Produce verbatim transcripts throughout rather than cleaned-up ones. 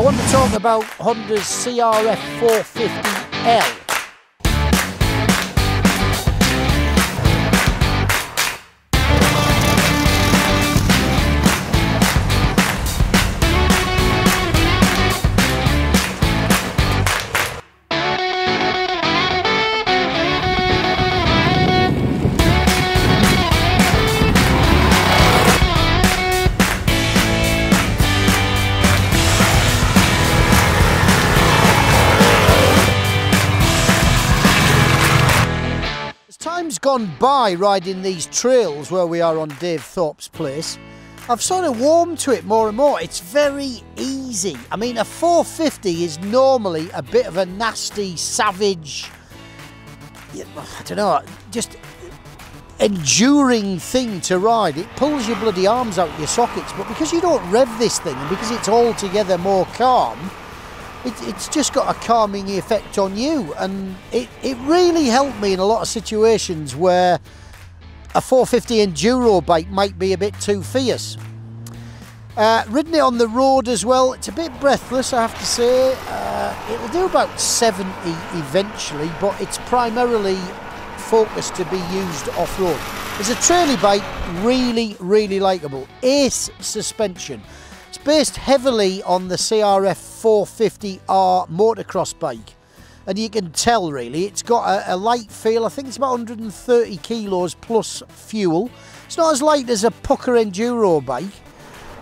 I want to talk about Honda's C R F four fifty L. Time's gone by riding these trails where we are on Dave Thorpe's place. I've sort of warmed to it more and more. It's very easy. I mean, a four fifty is normally a bit of a nasty, savage, I don't know, just enduring thing to ride. It pulls your bloody arms out of your sockets, but because you don't rev this thing and because it's altogether more calm, It, it's just got a calming effect on you, and it, it really helped me in a lot of situations where a four fifty enduro bike might be a bit too fierce. Uh, ridden it on the road as well, it's a bit breathless, I have to say. Uh, it'll do about seventy eventually, but it's primarily focused to be used off-road. As a trailie bike, really, really likeable. Ace suspension. It's based heavily on the C R F four fifty R motocross bike, and you can tell really it's got a, a light feel. I think it's about one hundred thirty kilos plus fuel. It's not as light as a pucker enduro bike,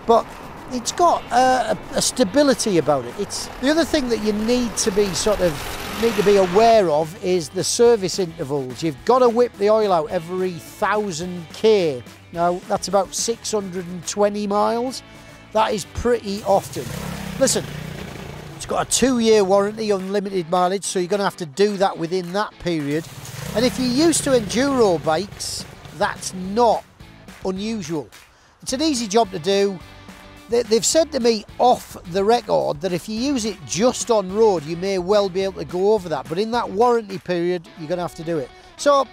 but it's got a, a, a stability about it. It's the other thing that you need to be sort of need to be aware of is the service intervals. You've got to whip the oil out every thousand K. Now that's about six hundred twenty miles. That is pretty often. Listen, it's got a two-year warranty, unlimited mileage, so you're going to have to do that within that period. And if you're used to enduro bikes, that's not unusual. It's an easy job to do. They've said to me off the record that if you use it just on road, you may well be able to go over that. But in that warranty period, you're going to have to do it. So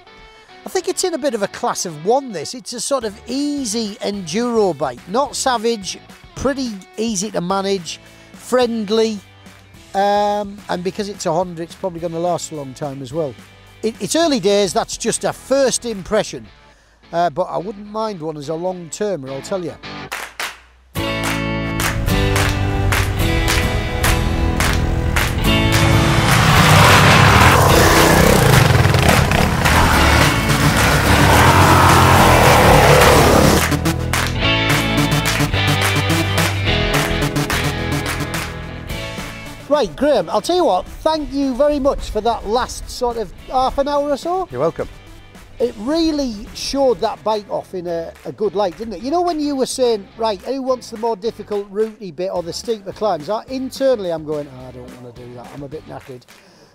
I think it's in a bit of a class of one, this. It's a sort of easy enduro bike. Not savage, pretty easy to manage, friendly, um, and because it's a Honda, it's probably going to last a long time as well. It, it's early days, that's just a first impression, uh, but I wouldn't mind one as a long-termer, I'll tell you. Right, Graham, I'll tell you what, thank you very much for that last sort of half an hour or so. You're welcome. It really showed that bike off in a, a good light, didn't it? You know when you were saying, right, who wants the more difficult routey bit or the steeper climbs? I, internally I'm going, oh, I don't want to do that, I'm a bit knackered.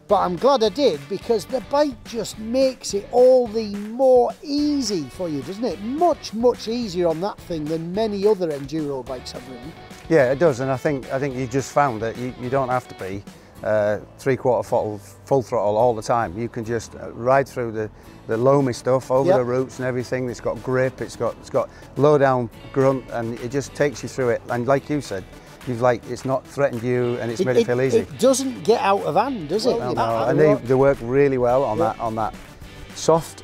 But I'm glad I did, because the bike just makes it all the more easy for you, doesn't it? Much, much easier on that thing than many other enduro bikes I've ridden. Yeah, it does, and I think I think you just found that you, you don't have to be uh, three-quarter throttle, full throttle all the time. You can just ride through the, the loamy stuff, over yep. the roots and everything. It's got grip, it's got it's got low-down grunt, and it just takes you through it. And like you said, you've like it's not threatened you, and it's it, made it feel easy. It doesn't get out of hand, does it? Well, no, no. And they, they work really well on yep. that on that soft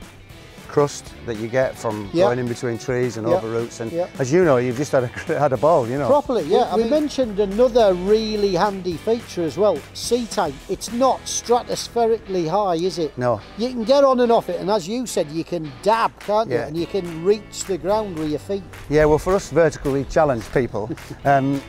crust that you get from yep. going in between trees and yep. over roots, and yep. as you know, you've just had a had a ball, you know. Properly, yeah. We, we mentioned another really handy feature as well. Seat height. It's not stratospherically high, is it? No. You can get on and off it, and as you said, you can dab, can't yeah. you? And you can reach the ground with your feet. Yeah. Well, for us vertically challenged people. um,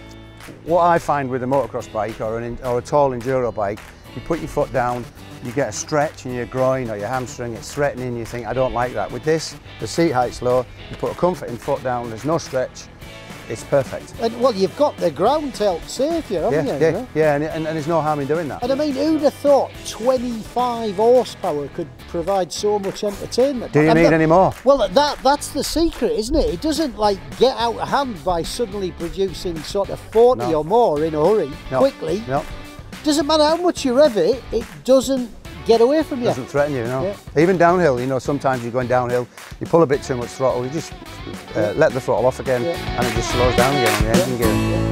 What I find with a motocross bike or, an, or a tall enduro bike, you put your foot down, you get a stretch in your groin or your hamstring, it's threatening, you think, I don't like that. With this, the seat height's low, you put a comforting foot down, there's no stretch, it's perfect. And, well, you've got the ground to help save you, haven't yeah, you? Yeah, you know? yeah and, and, and there's no harm in doing that. And I mean, who'd have thought twenty-five horsepower could provide so much entertainment? Do you and need that, any more? Well, that that's the secret, isn't it? It doesn't, like, get out of hand by suddenly producing sort of forty no. or more in a hurry, no. quickly. No. Doesn't matter how much you rev it, it doesn't get away from you. Doesn't threaten you, no. Yeah. Even downhill, you know, sometimes you're going downhill, you pull a bit too much throttle, you just uh, yeah. let the throttle off again, yeah. and it just slows down again on the engine gear.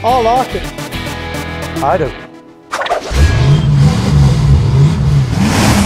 I'll lock it. I do.